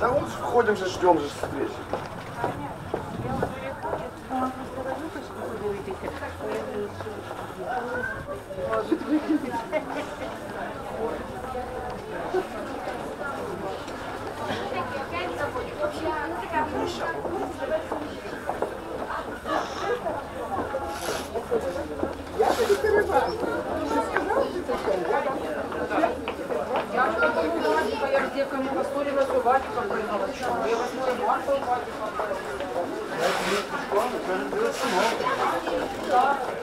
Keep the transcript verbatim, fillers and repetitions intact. Да вот ходим же, ждем же здесь. Thank you.